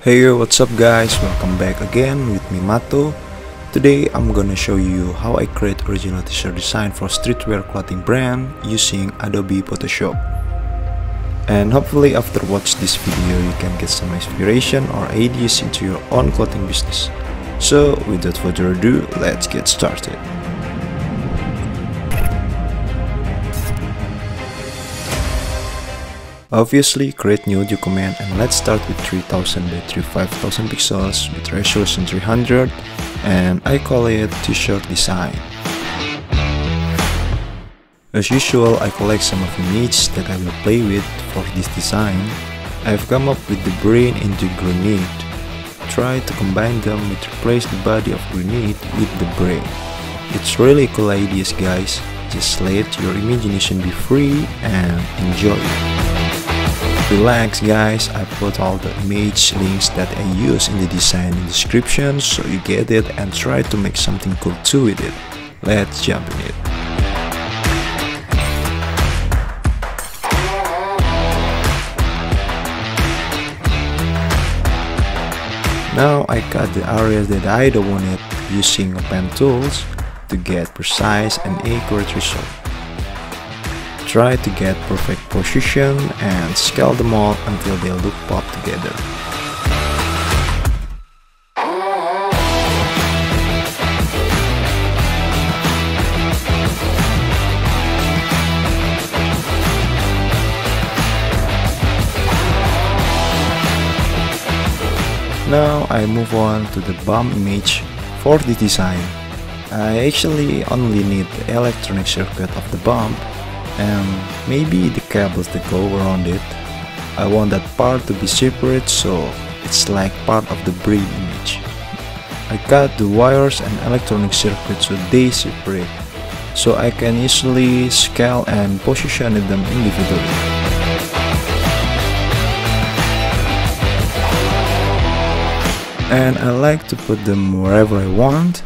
Hey, what's up guys, welcome back again with me Mato. Today I'm gonna show you how I create original t-shirt design for streetwear clothing brand using Adobe Photoshop. And hopefully after watch this video you can get some inspiration or ideas into your own clothing business. So without further ado, let's get started. Obviously, create new document and let's start with 3000 by 3500 pixels with resolution 300 and I call it t-shirt design. As usual, I collect some of images that I will play with for this design. I've come up with the brain into grenade. Try to combine them with replace the body of grenade with the brain. It's really cool ideas guys, just let your imagination be free and enjoy. Relax guys, I put all the image links that I use in the design in the description so you get it and try to make something cool too with it. Let's jump in it. Now I cut the areas that I don't want it using pen tools to get precise and accurate result. Try to get perfect position and scale them all until they look pop together. Now I move on to the bump image for the design. I actually only need the electronic circuit of the bump and maybe the cables that go around it. I want that part to be separate so it's like part of the brain image. I cut the wires and electronic circuits so they separate, so I can easily scale and position them individually. And I like to put them wherever I want.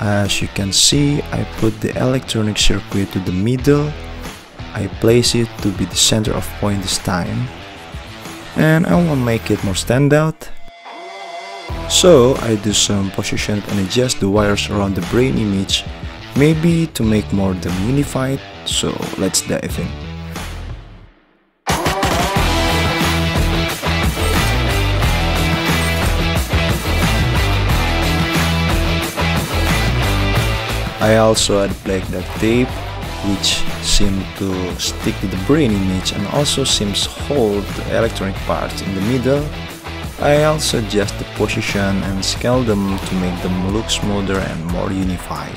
As you can see, I put the electronic circuit to the middle. I place it to be the center of point this time. And I want to make it more standout. So I do some position and adjust the wires around the brain image, maybe to make more them unified. So let's dive in. I also add black duct tape, which seems to stick to the brain image and also seems to hold the electronic parts in the middle. I also adjust the position and scale them to make them look smoother and more unified.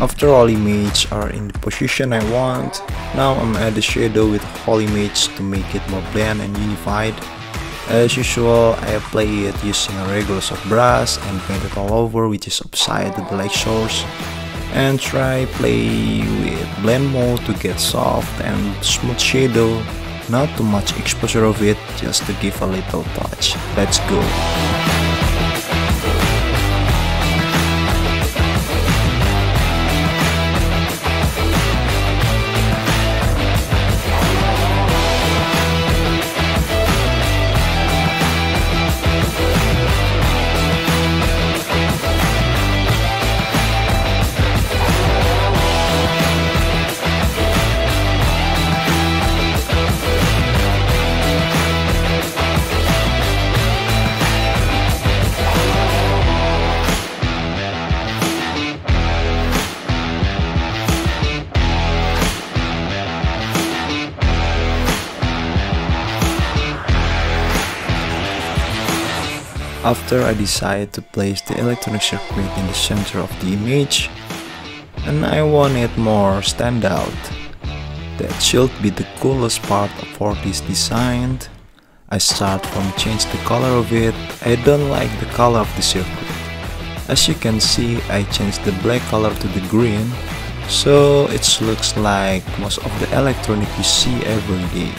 After all images are in the position I want, now I'm add the shadow with whole image to make it more blend and unified. As usual, I apply it using a regular soft brush and paint it all over, which is upside the black source. And try play with blend mode to get soft and smooth shadow, not too much exposure of it, just to give a little touch. Let's go! After I decide to place the electronic circuit in the center of the image and I want it more stand out. That should be the coolest part for this design. I start from change the color of it. I don't like the color of the circuit. As you can see, I changed the black color to the green, so it looks like most of the electronic you see every day.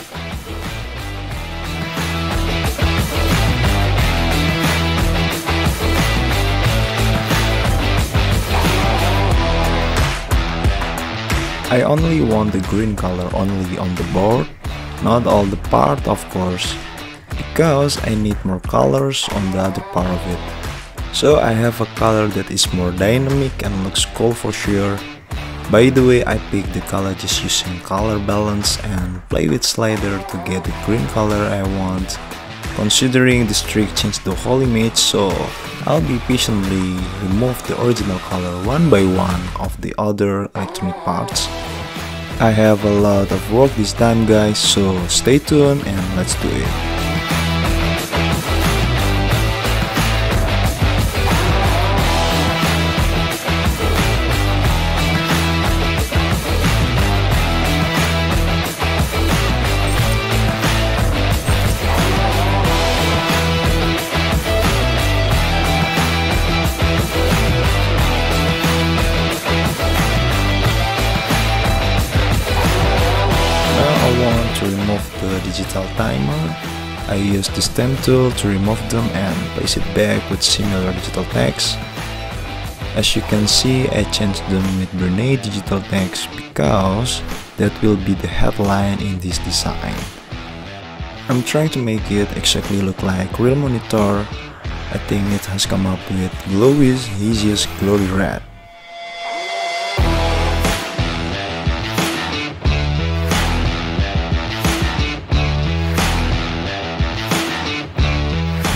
I only want the green color only on the board, not all the part of course, because I need more colors on the other part of it. So I have a color that is more dynamic and looks cool for sure. By the way, I picked the color just using color balance and play with slider to get the green color I want. Considering the streak changed the whole image, so I'll be patiently remove the original color one by one of the other electronic parts. I have a lot of work this time guys, so stay tuned and let's do it. To remove the digital timer, I use the stamp tool to remove them and place it back with similar digital tags. As you can see, I changed them with Brunei digital tags because that will be the headline in this design. I'm trying to make it exactly look like real monitor. I think it has come up with Glowy's Hesius Glory Red.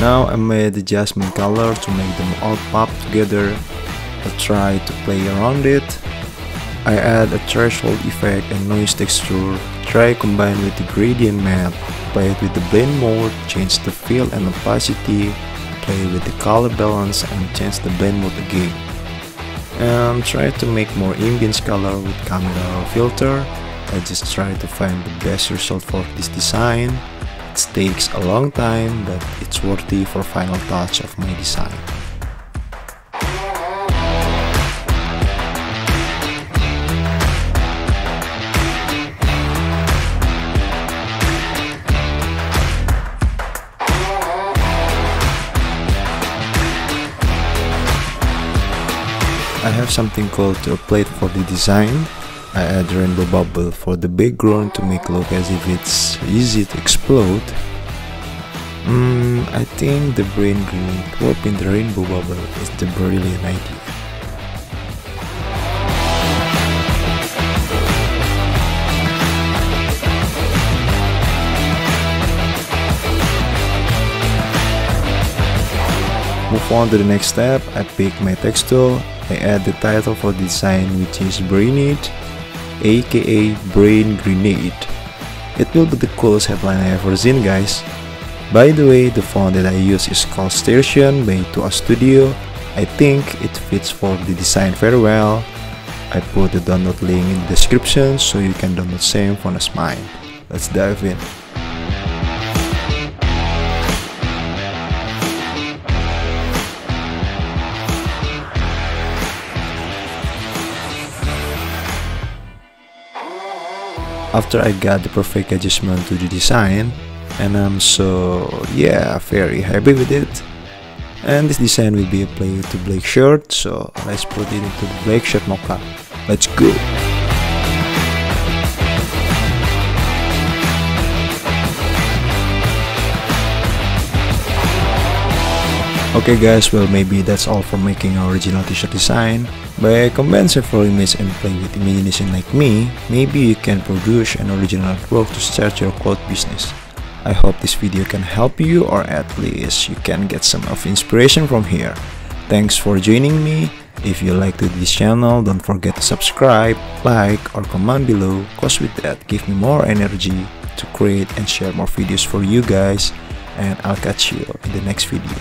Now I made the jasmine color to make them all pop together. I try to play around it. I add a threshold effect and noise texture. Try combine with the gradient map. Play it with the blend mode. Change the fill and opacity. Play with the color balance and change the blend mode again. And try to make more ambience color with camera filter. I just try to find the best result for this design. It takes a long time, but it's worthy for final touch of my design. I have something called a plate for the design. I add rainbow bubble for the background to make look as if it's easy to explode. I think the brain green drop in the rainbow bubble is the brilliant idea. Move on to the next step. I pick my text tool. I add the title for the design, which is Brainade, aka Brain Grenade. It will be the coolest headline I ever seen guys. By the way, the font that I use is called Starsion by 2A Studio. I think it fits for the design very well. I put the download link in the description so you can download same font as mine. Let's dive in. After I got the perfect adjustment to the design, and I'm very happy with it. And this design will be applied to black shirt, so let's put it into the black shirt mockup. Let's go! Okay guys, well maybe that's all for making our original t-shirt design. By combining several images and play with imagination like me, maybe you can produce an original artwork to start your cloth business. I hope this video can help you, or at least you can get some of inspiration from here. Thanks for joining me. If you liked this channel, don't forget to subscribe, like, or comment below, cause with that give me more energy to create and share more videos for you guys. And I'll catch you in the next video.